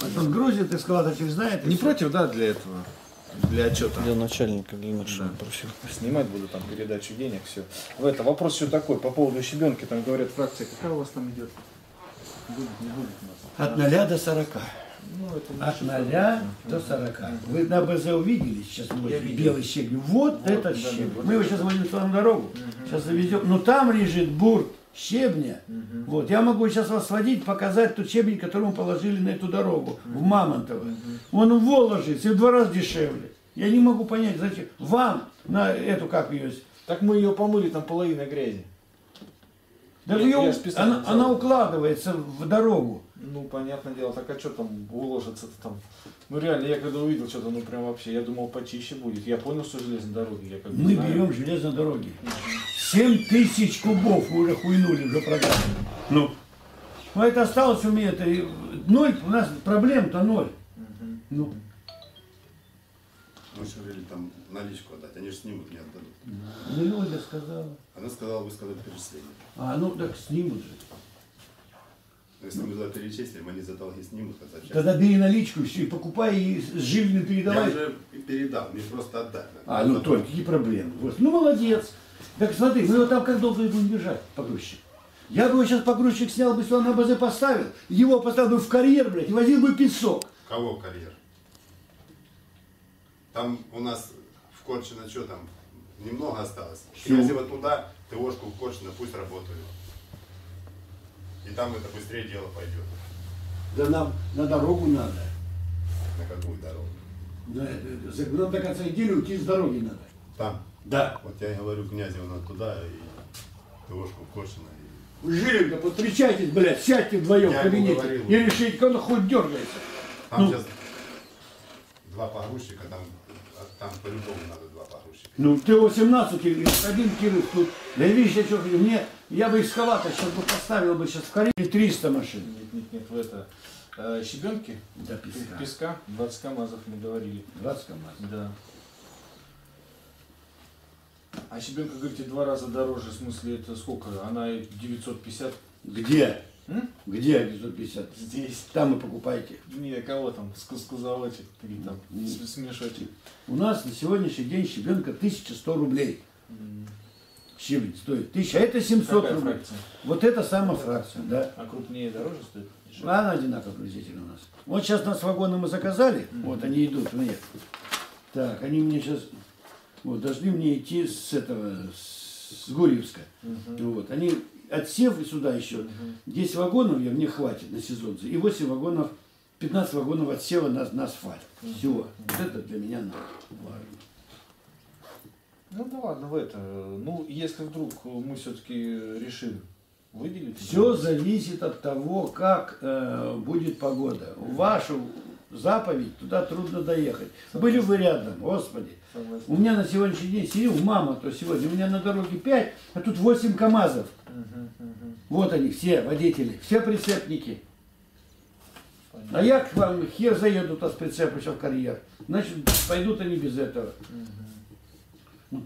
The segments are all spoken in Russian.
Угу. Он грузит, эскалаторщик знает. Не против, да, для этого? Для отчета. Для начальника, для нашего, да, просил. Снимать буду там передачу денег, все. Это вопрос все такой, по поводу щебенки, там говорят, фракция какая у вас там идет? Будет, не будет у нас? От 0 до 40. Ну, это от 0 до 40. Вы на БЗ увидели сейчас белый щебень. Вот это щебень. Мы его сейчас возьмем туда на дорогу, сейчас завезем. Но там лежит бурт щебня. Вот. Я могу сейчас вас сводить, показать тот щебень, который мы положили на эту дорогу, в Мамонтово. Он в Вол ложится, и в 2 раза дешевле. Я не могу понять, зачем вам на эту, как ее... Так мы ее помыли, там половина грязи. Да ее, она укладывается в дорогу. Ну, понятное дело, так а что там уложится-то там? Ну, реально, я когда увидел что-то, ну, прям вообще, я думал, почище будет. Я понял, что железные дороги. Я как мы знаю... берем железные дороги. 7000 кубов мы уже хуйнули, уже продали. Ну. Ну, это осталось у меня, это ноль, у нас проблем-то ноль. Угу. Ну. Мы решили там наличку отдать, они же снимут, не отдадут. Ну, Люда сказала. Она сказала, вы сказали перечисление. А, ну, так снимут же. Если мы за перечислим, они за долги снимут. Тогда бери наличку, все, и покупай, и живлю передавай. Я уже передал, мне просто отдать надо. А, ну только, какие проблемы. Вот. Ну, молодец. Так смотри, мы его там как долго будем бежать, погрузчик? Я бы его сейчас погрузчик снял бы, сюда на БЗ поставил, его поставил бы в карьер, блядь, и возил бы песок. Кого в карьер? Там у нас в Корчино что там, немного осталось. Все. Если вот туда, ТОшку в Корчино пусть работают. И там это быстрее дело пойдет. Да нам на дорогу надо. На какую дорогу? Нам до конца недели уйти с дороги надо. Там? Да. Вот я и говорю, Князеву надо туда, и ТОшку в Корчино. И... Жиленько, подстречайтесь, блядь, сядьте вдвоем в кабинете и решите, кто-то хоть дергается. Там, ну, сейчас 2 погрузчика, там по-любому надо 2 погрузчика. Ну, ты 18, один кирюк тут. Да видишь, я что говорю, мне, я бы экскаватор сейчас бы поставил бы сейчас в карьер, 300 машин. Нет, в это, щебенки, да, песка, 20 КАМАЗов мы говорили. 20 КАМАЗов? Да. А щебенка, говорите, 2 раза дороже, в смысле, это сколько? Она 950. Где? М? Где 950? Здесь. Там и покупайте. Не, кого там? Скузовочек, там, смешочек. У нас на сегодняшний день щебенка 1100 рублей. Щебень стоит 1000, а это 700 какая рублей. Фракция? Вот это самая фракция, да. А крупнее дороже стоит? Она одинаково приблизительно у нас. Вот сейчас нас вагоны мы заказали, вот они идут мне. Так, они мне сейчас, вот, должны мне идти с этого, с Гурьевска. Вот, они... Отсев и сюда еще 10 вагонов мне хватит на сезон. И 8 вагонов, 15 вагонов отсева на асфальт. Все. Это для меня надо. Ну да ладно, в это. Ну, если вдруг мы все-таки решим выделить. Все зависит от того, как будет погода. Вашу заповедь туда трудно доехать. Были вы рядом, Господи. У меня на сегодняшний день сидел мама, то сегодня у меня на дороге 5, а тут 8 КАМАЗов. Вот они, все водители, все прицепники. Понятно. А я к вам хер заеду с прицепа сейчас в карьер. Значит, пойдут они без этого.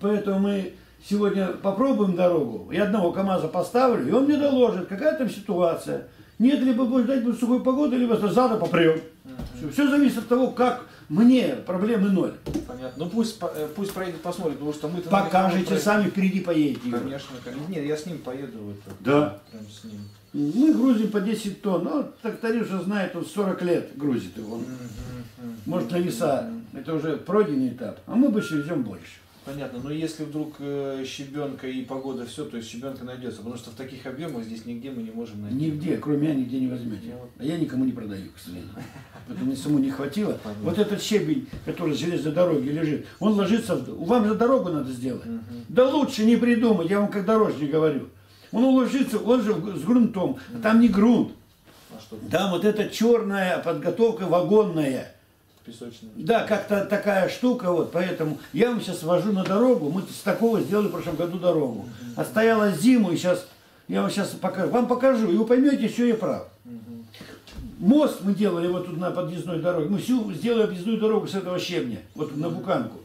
Поэтому мы сегодня попробуем дорогу. Я одного КАМАЗа поставлю, и он мне доложит, какая там ситуация. Нет, либо будет ждать будет сухой погоды, либо зада попрем. Все зависит от того, как мне проблемы ноль. Понятно. Ну пусть проедет, посмотрит, потому что мы-то... Покажите сами, впереди поедете. Конечно, конечно. Нет, я с ним поеду. Вот, да. Прям с ним. Мы грузим по 10 тонн. А тракторист уже знает, он 40 лет грузит его. Может, на веса. Это уже пройденный этап. А мы бы еще везем больше. Понятно, но если вдруг щебенка и погода все, то есть щебенка найдется, потому что в таких объемах здесь нигде мы не можем найти. Нигде, кроме меня, нигде не возьмете. А я никому не продаю, к сожалению. Поэтому мне самому не хватило. Понятно. Вот этот щебень, который с железной дороги лежит, он ложится, вам же дорогу надо сделать. Да лучше не придумать, я вам как дорожник говорю. Он уложится, он же с грунтом, а там не грунт. А что? Там вот эта черная подготовка вагонная. Песочный. Да, как-то такая штука, вот, поэтому я вам сейчас вожу на дорогу, мы с такого сделали в прошлом году дорогу. А стояла зиму, и сейчас, я вам сейчас покажу, и вы поймете, что я прав. Мост мы делали вот тут на подъездной дороге, мы всю сделали объездную дорогу с этого щебня, вот на Буканку.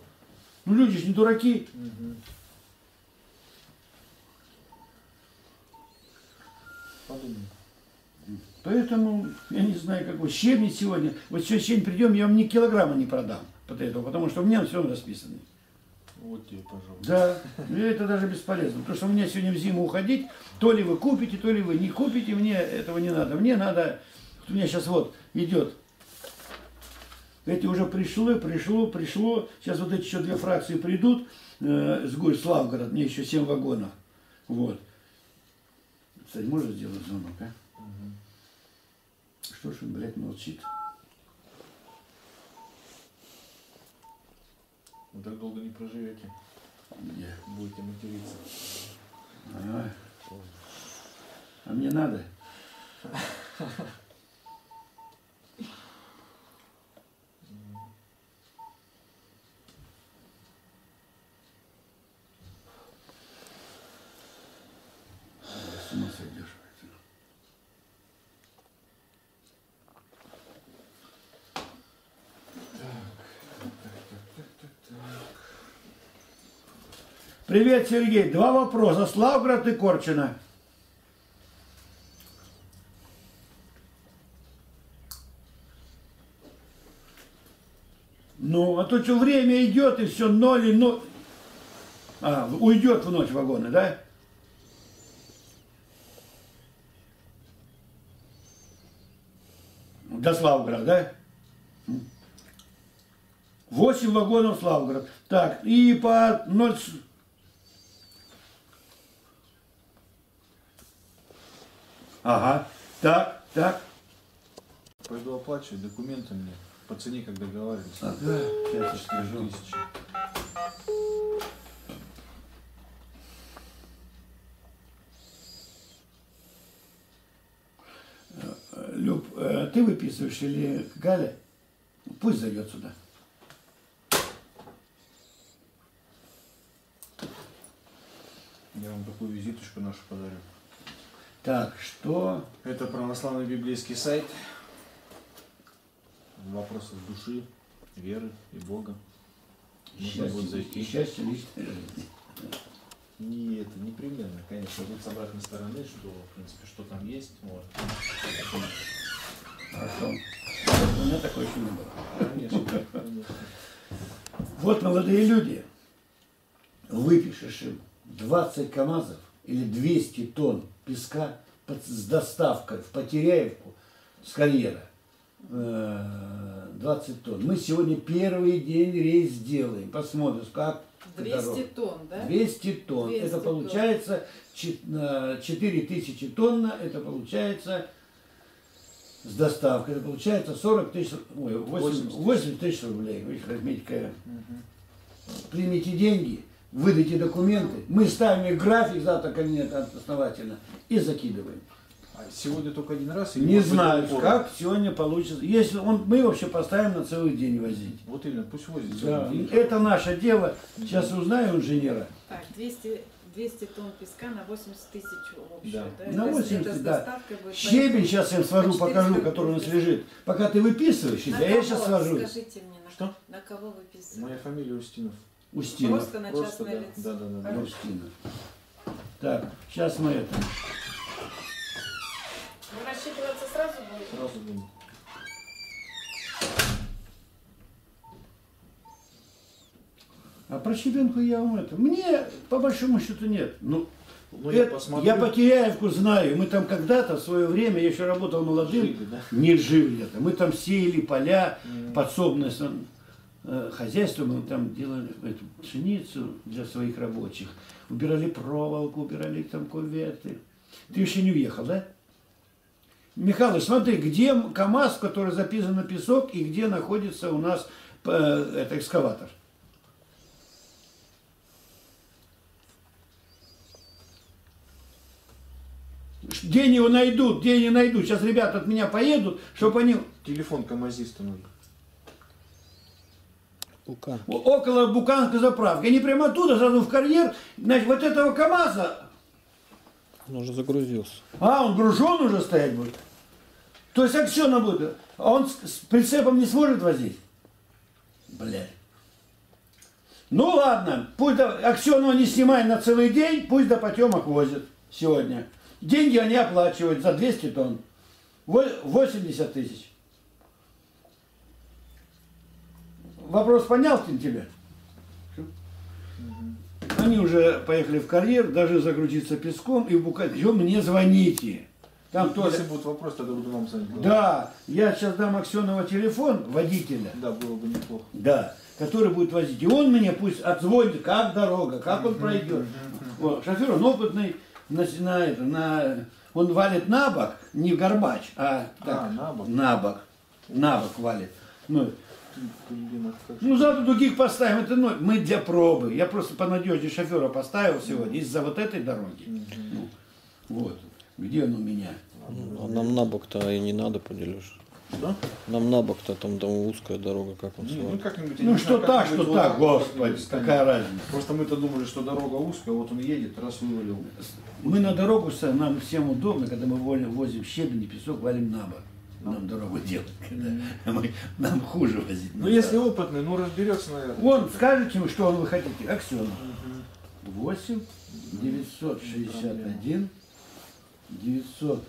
Ну люди же не дураки. Подумай. Поэтому я не знаю, какой щебень сегодня. Вот сегодня щебень придем, я вам ни килограмма не продам под этого, потому что у меня все расписано. Вот тебе, пожалуйста. Да, это даже бесполезно, потому что у меня сегодня в зиму уходить, то ли вы купите, то ли вы не купите, мне этого не надо. Мне надо, у меня сейчас вот идет, эти уже пришло, сейчас вот эти еще две фракции придут, с Славгород, мне еще 7 вагонов, вот. Кстати, можно сделать звонок, а? Угу. Что ж он, блядь, молчит? Вы так долго не проживете. Где? Будете материться. А мне надо. С ума сойдешь. Привет, Сергей. Два вопроса. Славгород и Корчино. Ну, а то что время идет, и все ноль и ноль. А, уйдет в ночь вагоны, да? До Славгорода, да? 8 вагонов Славгород. Так, и по 0... Ага, так, так. Пойду оплачивать документы мне. По цене, как договаривались. А, да, 5 тысяч. Люб, ты выписываешь или Галя? Пусть зайдет сюда. Я вам такую визиточку нашу подарю. Так, что? Это православный библейский сайт. Вопросы души, веры и Бога. Счастье личной жизни. Не это непременно, конечно. Тут с обратной стороны, что, в принципе, что там есть. Вот. Хорошо. У меня такое еще не было. Конечно, конечно. Вот, молодые люди, выпишешь им 20 КАМАЗов или 200 тонн песка с доставкой в Потеряевку с карьера. 20 тонн. Мы сегодня первый день рейс сделаем. Посмотрим, как. 200 тонн, да? 200 тонн. 200 это получается 4000 тонн. Это получается с доставкой. Это получается 40 тысяч... Ой, 8 тысяч рублей. Вы возьмите, примите деньги, выдайте документы. Мы ставим график завтра кабинет основательно и закидываем. Сегодня только один раз? Не знаю, как сегодня получится. Если он, мы вообще поставим на целый день возить. Вот именно, пусть возит. Да. Это наше дело. Сейчас узнаю инженера. Так, 200 тонн песка на 80 тысяч общего. Да. Да? На 80, да. Щебень сейчас я им сложу, покажу, который у нас лежит. Пока ты выписываешь, я сейчас сложу. Скажите мне, на кого выписываешь? Моя фамилия Устинов. Устинов. Просто на частное лицо. Да. Устинов. Так, сейчас мы это... Вы рассчитываться сразу будете? Сразу будем. А про щебенку я вам это... Мне, по большому счету, нет. Ну, это, я Потеряевку знаю. Мы там когда-то, в свое время, я еще работал молодым. Жили, да? Не жив лето. Мы там сеяли поля, подсобное хозяйство. Мы там делали эту пшеницу для своих рабочих. Убирали проволоку, убирали там куветы. Ты еще не уехал, да? Михалыч, смотри, где КАМАЗ, в который записан на песок, и где находится у нас это экскаватор. День его найдут, день не найдут. Сейчас ребята от меня поедут, чтобы они... Телефон КАМАЗиста нужен. Буканка. Около Буканка заправки. Они прямо оттуда, сразу в карьер. Значит, вот этого КАМАЗа... Он уже загрузился. А, он гружен уже стоять будет? То есть Аксёнов будет? А он с прицепом не сможет возить? Блядь. Ну ладно, пусть Аксёнова не снимай на целый день, пусть до Потёмок возит сегодня. Деньги они оплачивают за 200 тонн. 80 тысяч. Вопрос понятен тебе? Они уже поехали в карьер, даже загрузиться песком и в Буканке. Мне звоните. Там если тоже... будут вопросы, тогда буду вам звонить. Да, я сейчас дам Аксёнова телефон водителя. Да, было бы неплохо. Да, который будет возить. И он мне пусть отзвонит, как дорога, как он пройдет. Вот. Шофер, он опытный, он валит на бок, не горбач, а так, на бок. На бок валит. Ну, зато других поставим. Это ноль. Мы для пробы. Я просто понадежнее шофера поставил сегодня из-за вот этой дороги. Вот. Где он у меня? А нам на бок-то и не надо, поделишь. Что? Нам на бок-то там узкая дорога, как он свалит. Ну что так, что так, господи, какая разница. Просто мы-то думали, что дорога узкая, вот он едет, раз вывалил. Мы на дорогу, нам всем удобно, когда мы возим щебень и песок, валим на бок. Нам дорогу делать, нам хуже возить. Ну если опытный, ну разберется, наверное. Он скажет ему, что вы хотите. Аксёнов. 8 961 996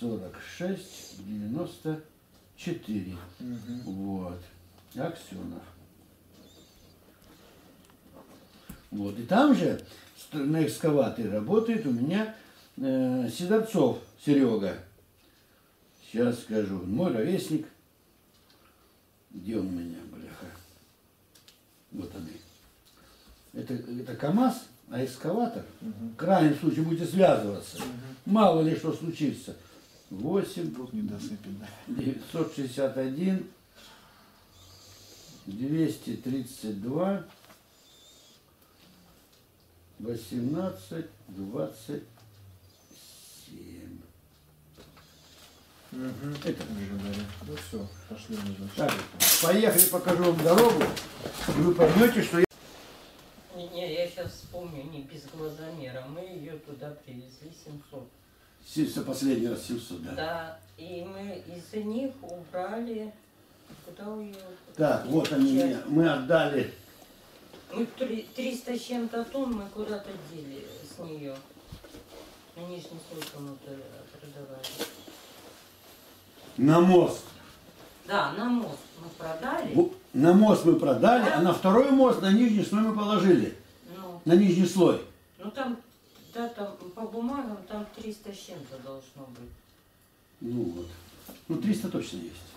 46 94. Вот. Аксёнов. Вот. И там же на экскаваторе работает у меня Сидорцов Серега. Сейчас скажу. Мой ровесник. Где он у меня, бляха? Вот они. Это КАМАЗ, а экскаватор. В крайнем случае будете связываться. Мало ли что случится. 8 951 232 18 27. Это мы же дали. Ну все, пошли. Так, поехали, покажу вам дорогу. И вы поймете, что я... Я сейчас вспомню, не без глазомера. Мы ее туда привезли 700. 700, последний раз 700, да? Да, и мы из них убрали... Куда ее... Так, вот они, мы отдали... Мы 300 с чем-то тонн мы куда-то дели с нее. Они же не столько мы продавали. На мост. Да, на мост мы продали. На мост мы продали, а на второй мост на нижний слой мы положили. Ну, на нижний слой. Ну там, да, там по бумагам там 300 с чем-то должно быть. Ну вот. Ну 300 точно есть.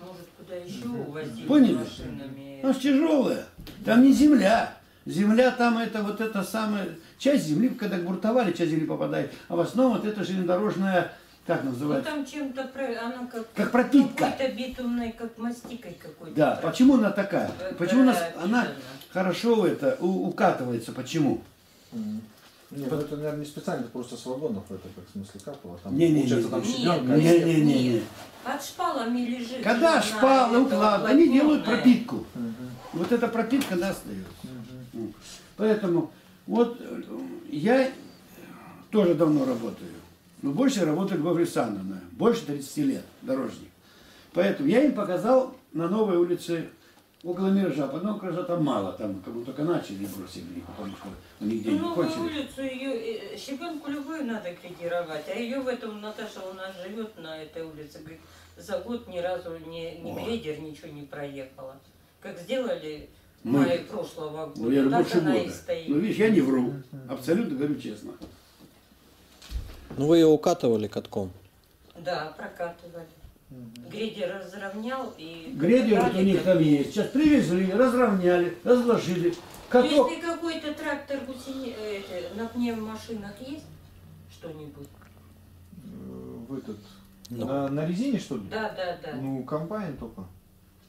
Может, куда еще увозить? Поняли? Машинами. Она же тяжелая. Там не земля. Земля там это вот эта самая... Часть земли, когда гуртовали, часть земли попадает. А в основном вот эта железнодорожная, как называется? Ну там чем-то... Она как пропитка. Какой-то битумной, как мастикой какой-то. Да, почему она такая? Почему у нас она хорошо это укатывается? Почему? Нет, это, наверное, не специально, это просто с вагонов, это как в смысле капало. Не-не-не. Под шпалами лежит. Когда шпалы укладывают, они делают пропитку. Вот эта пропитка остается. Поэтому вот я тоже давно работаю. Но больше работаю в Александровне. Больше 30 лет дорожник. Поэтому я им показал на новой улице... Около Миржапа, но около там мало, там как будто только начали бросили, потому что они где-нибудь ну, кончили. Улицу, ее, щебенку любую надо ликвидировать, а ее в этом Наташа у нас живет на этой улице, говорит, за год ни разу ни бредер ничего не проехала. Как сделали мы прошлого года, ну, я так больше она года. И стоит. Ну видишь, я не вру, абсолютно говорю честно. Ну вы ее укатывали катком? Да, прокатывали. Грейдер разровнял и... Грейдер вот у них там есть. Сейчас привезли, разровняли, разложили. Каток... Если какой-то трактор на пневмашинах есть что-нибудь? В этот... Ну. На резине что ли? Да, да, да. Ну, комбайн только.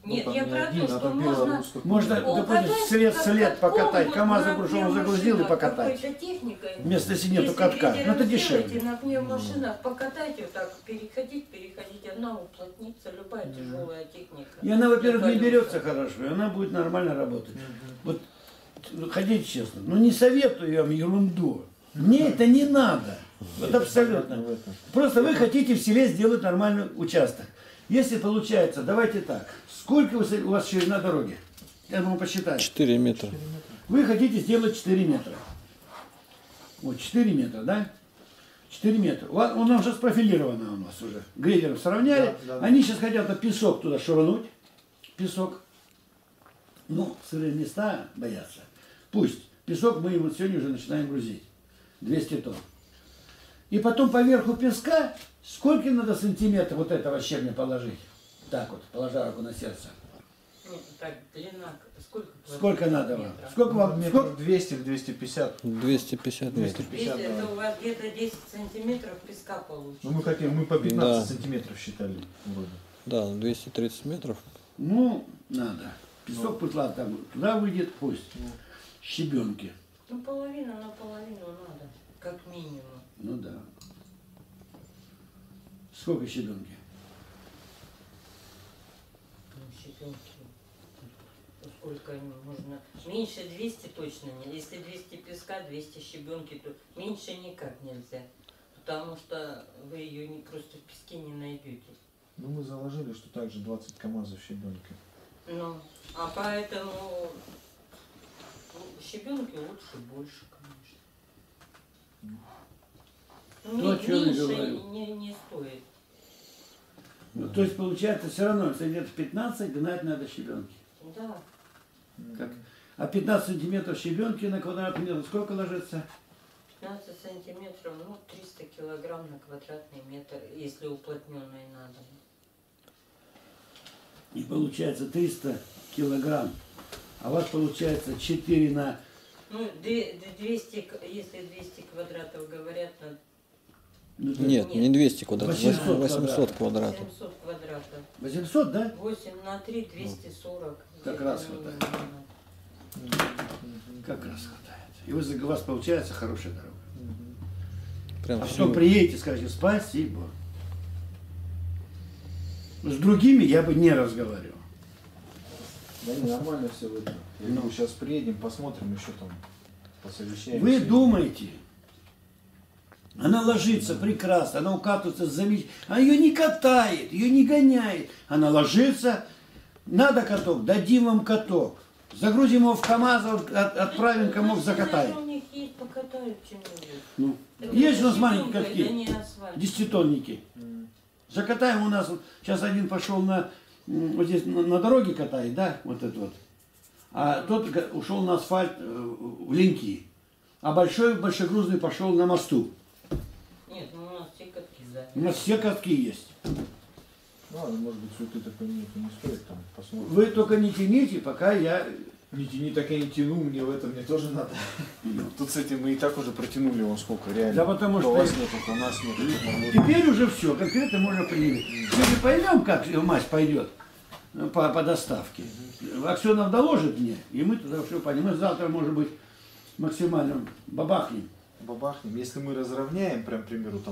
Нет, ну, я про то, что можно... Можно, допустим, след покатать. КамАЗ загрузил и покатать. Техникой, вместо если нету катка. Но это дешевле. На пневмашинах покатать, вот так, переходить. Она уплотнится, любая тяжелая техника. И она, во-первых, не берется хорошо, и она будет нормально работать. Вот, хотите честно, но не советую вам ерунду. Мне это не надо. Вот абсолютно. Просто вы хотите в селе сделать нормальный участок. Если получается, давайте так, сколько у вас ширина дороги? Я думаю, посчитаю. 4 метра. Вы хотите сделать 4 метра. Вот, 4 метра, да? 4 метра. У нас уже спрофилировано у нас уже. Грейдером сравняли. Да, да. Они сейчас хотят песок туда швырнуть. Песок. Ну, сырые места боятся. Пусть. Песок мы вот сегодня уже начинаем грузить. 200 тонн. И потом поверху песка сколько надо сантиметров вот этого щебня положить? Так вот, положа руку на сердце. Нет, так, длина. Сколько надо вам? Сколько вам метров? 200 или 250? 250 метров. Если у вас где-то 10 сантиметров песка получится. Ну, мы хотим, мы по 15 да. сантиметров считали. Вроде. Да, 230 метров. Ну, надо. Песок пытла там, туда выйдет, пусть. Щебенки. Ну, половина на половину надо, как минимум. Ну да. Сколько щебенки? Ну, щебенки. Сколько они можно? Меньше 200 точно не. Если 200 песка, 200 щебенки, то меньше никак нельзя. Потому что вы ее не, просто в песке не найдете. Ну, мы заложили, что также 20 КАМАЗов щебенки. Ну, а поэтому щебенки лучше больше, конечно. Ну, меньше не стоит. Ну, то есть, получается, все равно, если где-то 15, гнать надо щебенки. Да. Как? А 15 сантиметров щебенки на квадратный метр сколько ложится? 15 сантиметров, ну, 300 килограмм на квадратный метр, если уплотненной надо. И получается 300 килограмм. А у вас получается 4 на... Ну, 200, если 200 квадратов говорят, на... Ну, нет, не 200 квадратов, 800 квадратов. 800 квадратов. 800, да? 8 на 3, 240. Как раз хватает. Как раз хватает. И у вас получается хорошая дорога. Прям а все... потом приедете, скажете, спасибо. С другими я бы не разговаривал. Да не, нормально все выйдет. Ну, сейчас приедем, посмотрим, еще там посовещаемся. Вы думаете, она ложится прекрасно, она укатывается замечательно, а ее не катает, ее не гоняет. Она ложится, надо каток, дадим вам каток, загрузим его в КАМАЗ, отправим комок, закатаем. Ну, есть у нас маленькие катки, 10-тонники. Закатаем у нас, вот, сейчас один пошел на, вот здесь на дороге катает, да, вот этот вот. А тот ушел на асфальт в Линьки, а большегрузный пошел на мосту. Нет, ну у нас все катки, да. У нас все катки есть. Ладно, может быть, цветы такой не стоит, там посмотрим. Вы только не тяните, пока я... Не тяни, так я не тяну, мне в этом мне тоже надо. Тут с этим мы и так уже протянули его сколько, реально. Да потому что... У вас нет, у нас нет. Теперь уже все, конкретно можно принять. Теперь поймем, как мазь пойдет по доставке. Аксёнов доложит мне, и мы туда все пойдем. Мы завтра, может быть, максимально бабахнем. Бабахнем. Если мы разровняем, прям, к примеру,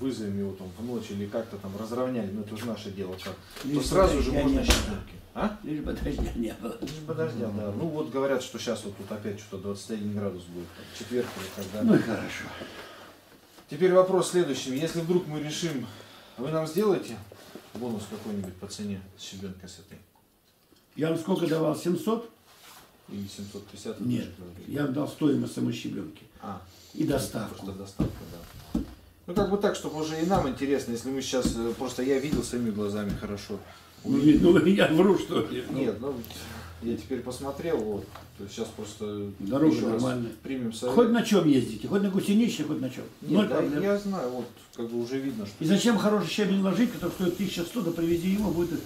вызовем его там в ночь или как-то там разровняли, но это уже наше дело, как, то сразу же можно щебенки. А? Лишь бы дождя не было. Лишь бы дождя, да. Ну вот говорят, что сейчас вот тут опять что-то 21 градус будет, четверг или когда. Ну и хорошо. Теперь вопрос следующий. Если вдруг мы решим, вы нам сделаете бонус какой-нибудь по цене с щебенкой с этой? Я вам сколько давал? 700? Или 750? Нет, я дал стоимость самой щебенки. А. И доставку. Доставка, да. Ну как бы так, чтобы уже и нам интересно, если мы сейчас, просто я видел своими глазами хорошо. Ну, я вру, что ли? Нет, ну я теперь посмотрел, вот, сейчас просто дорога нормально. Примем совет. Хоть на чем ездите, хоть на гусенище, хоть на чем. Нет, да, я знаю, вот, как бы уже видно, что... И зачем хороший щебень ложить, который стоит 1100, да привези его, будет...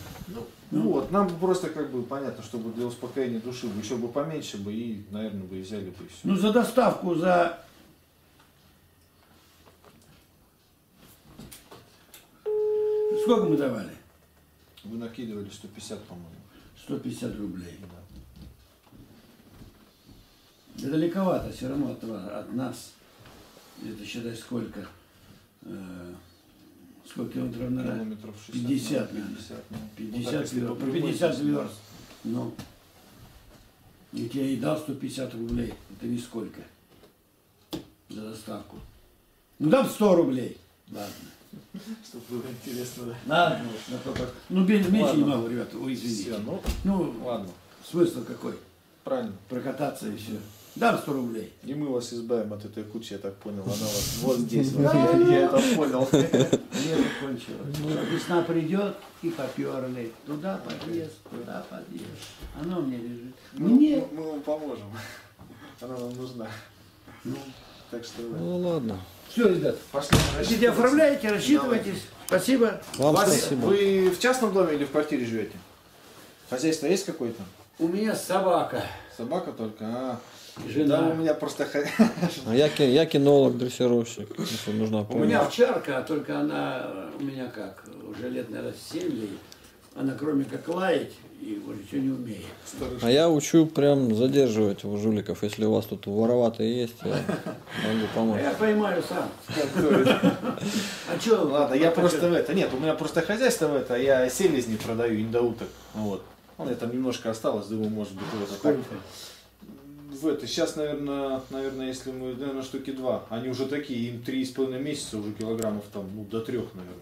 Ну вот, нам просто как бы понятно, чтобы для успокоения души, еще бы поменьше бы и, наверное, бы и взяли бы и все. Ну за доставку, за... Сколько мы давали? Вы накидывали 150, по-моему. 150 рублей. Да. Это далековато все равно от нас. Это считай сколько? Сколько километров на километров 60, 50, наверное. 50 верст. Ну. Ведь я ей дал 150 рублей. Это не сколько. За доставку. Ну дам 100 рублей. Ладно. Чтобы было интересно, да? Надо, ну, меньше не могу, ребята, извините. Все, ну, ладно. Смысл какой? Правильно. Прокататься еще. Дам 100 рублей. И мы вас избавим от этой кучи, я так понял. Она вас вот здесь. Я это понял. Лето кончилось. Весна придет и поперли. Туда подъезд, туда подъезд. Оно мне лежит. Мне... Мы вам поможем. Она вам нужна. Ну, так что... Ну, ладно. Все, ребят. Пошли. Если оформляете, рассчитывайтесь. Спасибо. Вам спасибо. Вы в частном доме или в квартире живете? Хозяйство есть какое-то? У меня собака. Собака только? А. Жена. Да, у меня просто... А я кинолог, дрессировщик. Если нужна помощь. У меня овчарка, только она у меня как? Уже лет, наверное, 7 лет. Она кроме как лаять, и ничего не умеет. А я учу прям задерживать у жуликов. Если у вас тут вороватые есть, я могу помочь. Я поймаю сам. А что? Ладно, я просто в это... Нет, у меня просто хозяйство в это. Я селезни продаю, индоуток. Вот. Она там немножко осталось, думаю, может быть, вот так. В это. Сейчас, наверное, если мы, наверное, штуки 2. Они уже такие, им 3,5 месяца уже килограммов там, ну, до 3, наверное.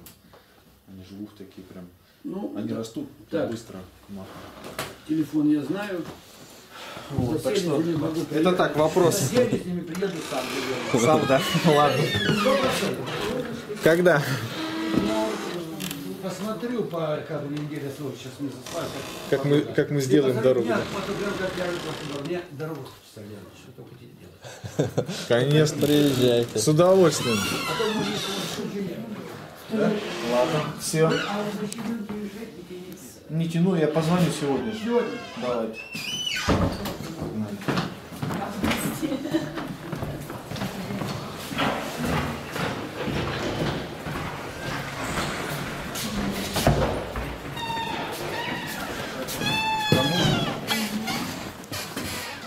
Они же ух такие прям. Ну, они да. Растут так. Быстро. Телефон я знаю. Вот, так что, это так, вопрос. Я с ними приеду сам. Сам, да? Ладно. Когда? Посмотрю по каждой неделе, сейчас не заспаю. Как мы сделаем дорогу. Мне дорогу хочется делать, что хотите делать. Конечно, приезжайте. С удовольствием. Ладно, все. Не тяну, я позвоню сегодня. Давайте.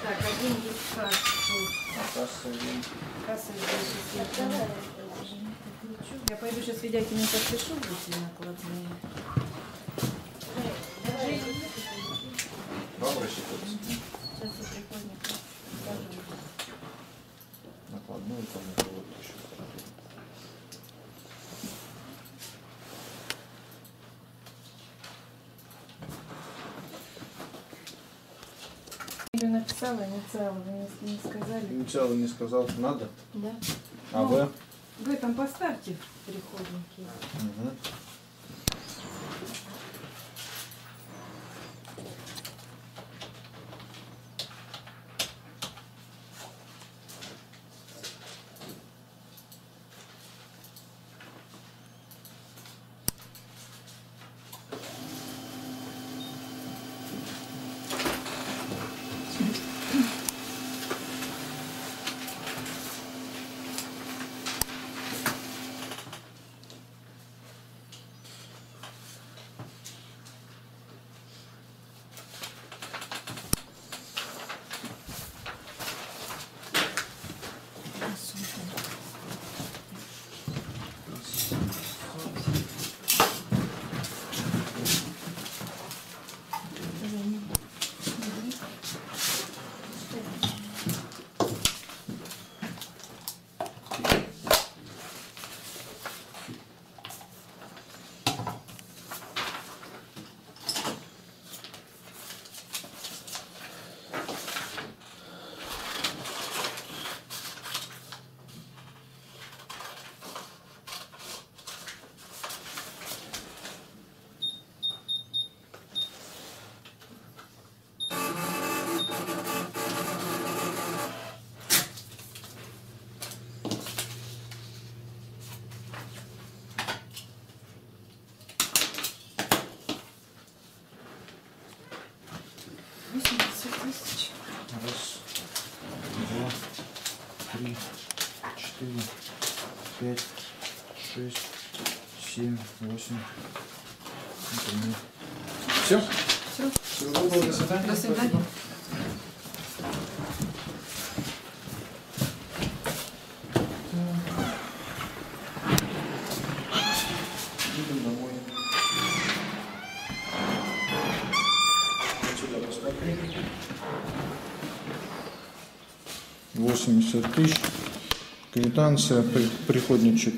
Так, один есть касса. Я пойду сейчас видяки не подпишу, будьте накладные. Сейчас я прикольно покажу. Накладную там вот еще. Я написала инициалы, вы не сказали. Инициалы не сказал, надо? Да. А ну, вы? Вы там поставьте переходники. Угу. Все? Все. До свидания. Идем домой. Отсюда посмотри. 80 000. Квитанция, приходничек.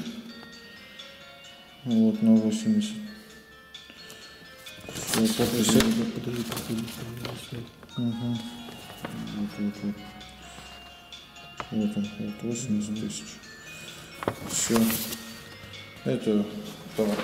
Вот на 80. Вот он, вот 80 тысяч. Все. Это товар.